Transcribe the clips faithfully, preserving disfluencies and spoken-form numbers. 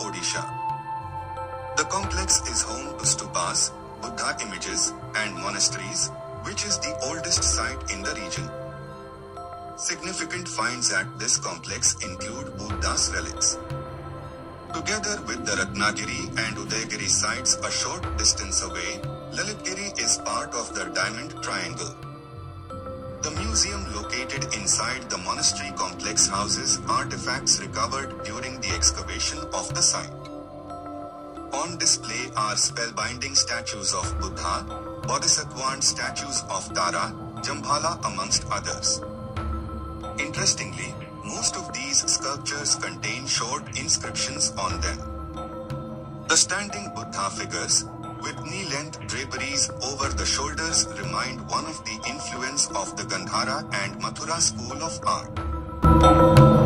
Odisha. The complex is home to stupas, Buddha images, and monasteries, which is the oldest site in the region. Significant finds at this complex include Buddha's relics. Together with the Ratnagiri and Udayagiri sites a short distance away, Lalitgiri is part of the Diamond Triangle. The museum located inside the monastery complex houses artifacts recovered during the excavation of the site. On display are spellbinding statues of Buddha, Bodhisattva and statues of Tara, Jambhala amongst others. Interestingly, most of these sculptures contain short inscriptions on them. The standing Buddha figures, with knee-length draperies over the shoulders, remind one of the influence of the Gandhara and Mathura school of art.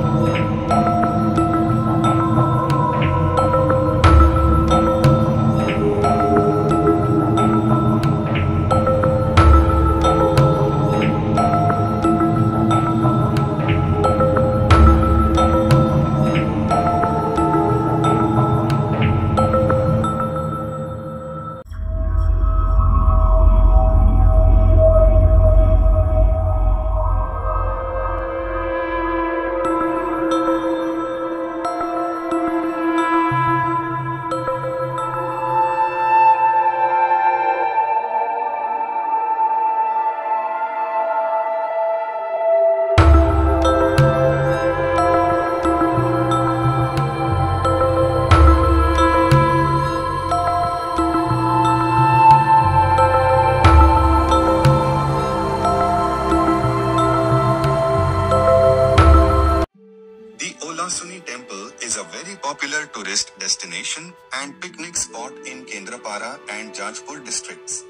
Tourist destination and picnic spot in Kendrapara and Jajpur districts.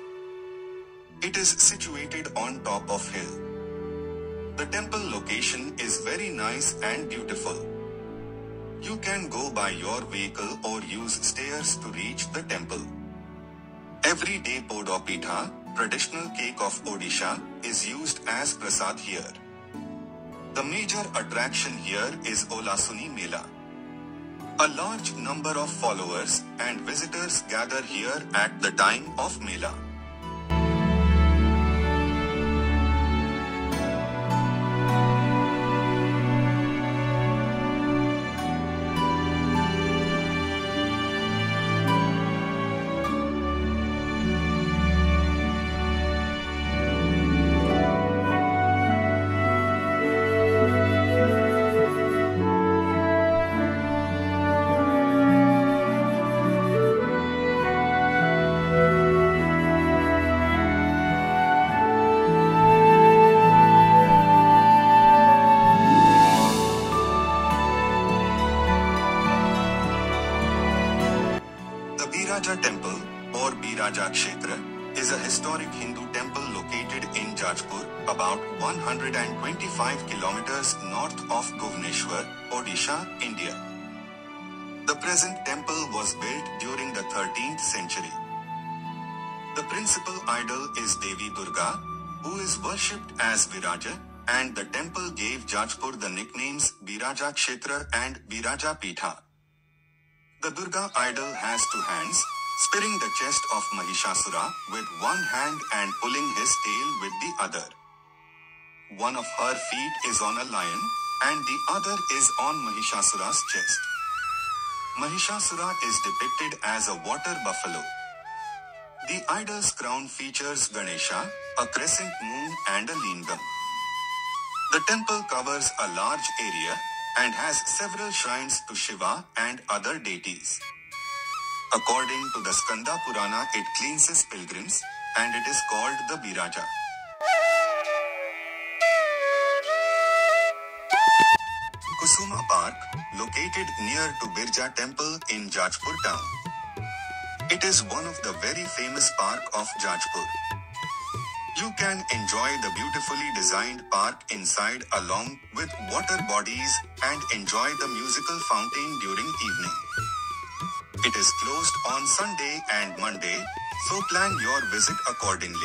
It is situated on top of hill. The temple location is very nice and beautiful. You can go by your vehicle or use stairs to reach the temple. Every day podaw pitha, traditional cake of Odisha, is used as prasad here. The major attraction here is Olasuni Mela. A large number of followers and visitors gather here at the time of Mela. Biraja Temple, or Biraja Kshetra, is a historic Hindu temple located in Jajpur, about one hundred twenty-five kilometers north of Bhubaneshwar, Odisha, India. The present temple was built during the thirteenth century. The principal idol is Devi Durga, who is worshipped as Biraja, and the temple gave Jajpur the nicknames Biraja Kshetra and Biraja Pitha. The Durga idol has two hands, spearing the chest of Mahishasura with one hand and pulling his tail with the other. One of her feet is on a lion, and the other is on Mahishasura's chest. Mahishasura is depicted as a water buffalo. The idol's crown features Ganesha, a crescent moon and a lingam. The temple covers a large area and has several shrines to Shiva and other deities. According to the Skanda Purana, it cleanses pilgrims, and it is called the Biraja. Kusuma Park, located near to Biraja Temple in Jajpur town. It is one of the very famous park of Jajpur. You can enjoy the beautifully designed park inside along with water bodies and enjoy the musical fountain during evening. It is closed on Sunday and Monday, so plan your visit accordingly.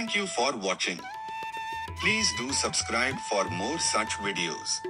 Thank you for watching. Please do subscribe for more such videos.